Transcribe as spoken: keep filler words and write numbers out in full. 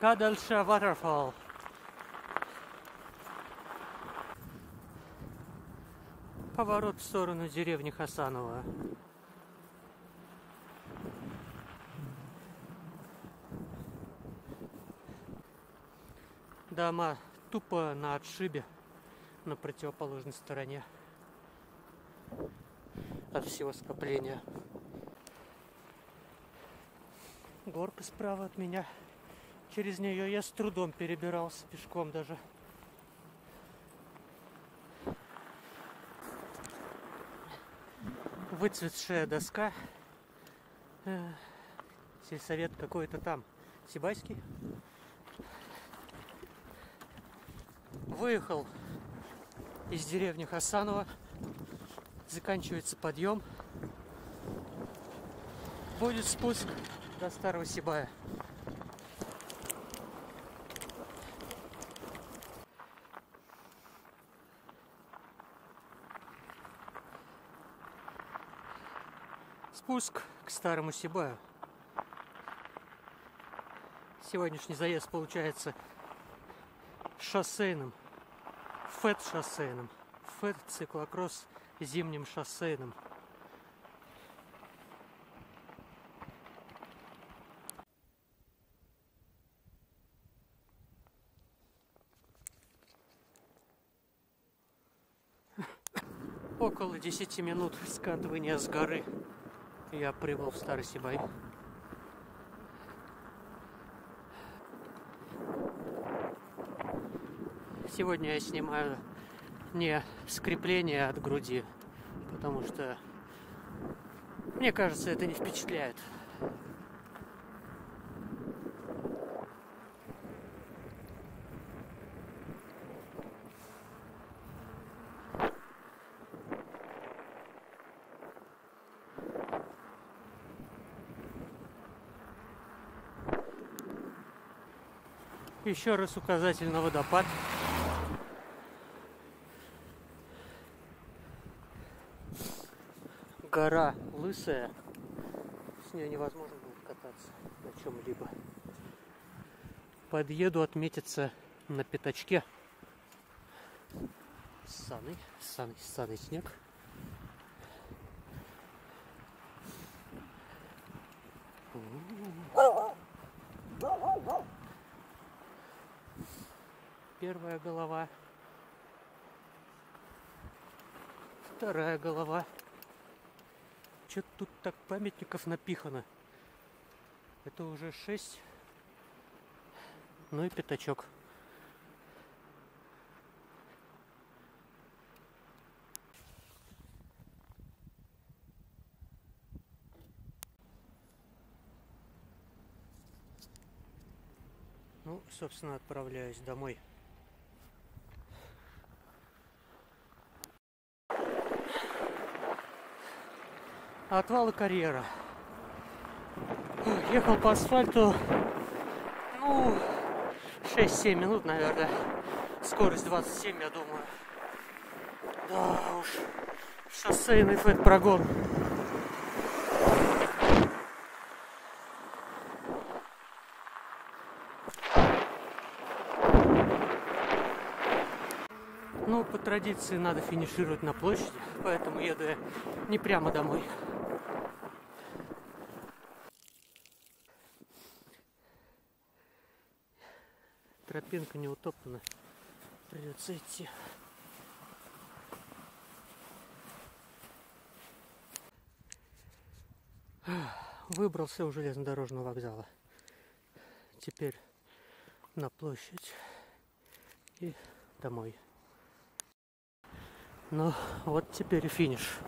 Kadalsha waterfall. Поворот в сторону деревни Хасаново. Дома тупо на отшибе, на противоположной стороне от всего скопления. Горка справа от меня. Через нее я с трудом перебирался, пешком даже. Выцветшая доска. Сельсовет какой-то там. Сибайский. Выехал из деревни Хасаново. Заканчивается подъем. Будет спуск до Старого Сибая. Спуск к Старому Сибаю. Сегодняшний заезд получается шоссейным, фэт-шоссейным, фэт-циклокросс зимним шоссейным. Около десяти минут скатывания с горы я прибыл в Старый Сибай. Сегодня я снимаю не скрепление от груди, потому что, мне кажется, это не впечатляет. Еще раз указатель на водопад. Гора Лысая. С нее невозможно будет кататься на чем-либо. Подъеду отметиться на пятачке. Ссаный, ссаный, ссаный снег. Первая голова, вторая голова. Чё тут так памятников напихано? Это уже шесть, ну и пятачок. Ну, собственно, отправляюсь домой. Отвалы карьера. Ехал по асфальту, ну, шесть-семь минут, наверное. Скорость двадцать семь, я думаю. Да уж, шоссейный фэт-прогон. Ну, по традиции надо финишировать на площади, поэтому еду я не прямо домой. Тропинка не утоптана, придется идти. Выбрался у железнодорожного вокзала. Теперь на площадь и домой. Ну вот теперь и финиш.